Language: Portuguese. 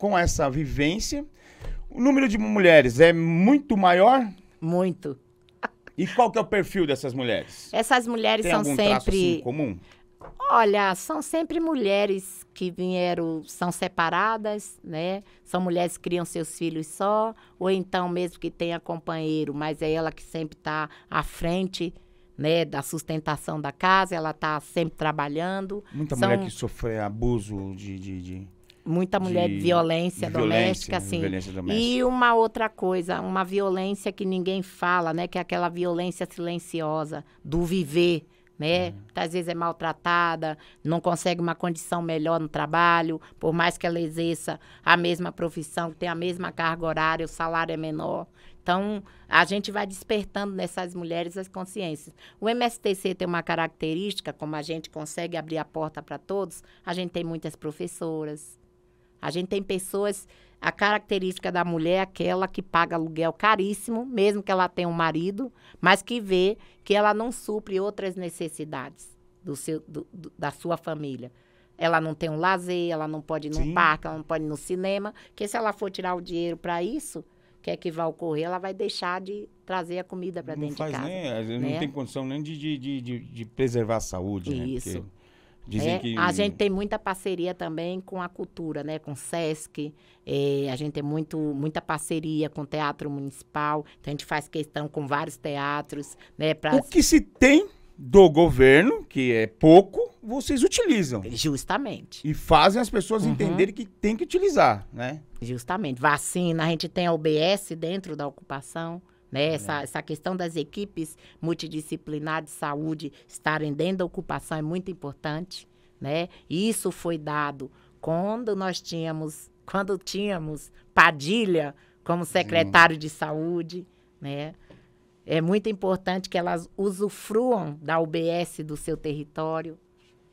com essa vivência, o número de mulheres é muito maior? Muito. E qual que é o perfil dessas mulheres? Essas mulheres são sempre... Tem algum traço assim comum? Olha, são sempre mulheres que vieram, são separadas, né? São mulheres que criam seus filhos só, ou então mesmo que tenha companheiro, mas é ela que sempre está à frente, né, da sustentação da casa, ela está sempre trabalhando. Muita mulher que sofre abuso Muita mulher de violência doméstica, assim. Violência doméstica. E uma outra coisa, uma violência que ninguém fala, né? Que é aquela violência silenciosa do viver, né? É. Às vezes é maltratada, não consegue uma condição melhor no trabalho, por mais que ela exerça a mesma profissão, tem a mesma carga horária, o salário é menor. Então, a gente vai despertando nessas mulheres as consciências. O MSTC tem uma característica, como a gente consegue abrir a porta para todos, a gente tem muitas professoras. A gente tem pessoas, a característica da mulher é aquela que paga aluguel caríssimo, mesmo que ela tenha um marido, mas que vê que ela não supre outras necessidades da sua família. Ela não tem um lazer, ela não pode ir num parque, ela não pode ir no cinema, porque se ela for tirar o dinheiro para isso, que vai ocorrer, ela vai deixar de trazer a comida para dentro de casa. Né? Não tem condição nem de preservar a saúde. Isso. Né? Porque... A gente tem muita parceria também com a cultura, né? Com o Sesc, a gente tem muita parceria com o Teatro Municipal, então a gente faz questão com vários teatros, né? O que se tem do governo, que é pouco, vocês utilizam. Justamente. E fazem as pessoas entenderem que tem que utilizar, né? Justamente. Vacina, a gente tem a UBS dentro da ocupação. Né? Essa questão das equipes multidisciplinares de saúde estarem dentro da ocupação é muito importante, né? Isso foi dado quando nós tínhamos, Padilha como secretário de saúde, né? É muito importante que elas usufruam da UBS do seu território.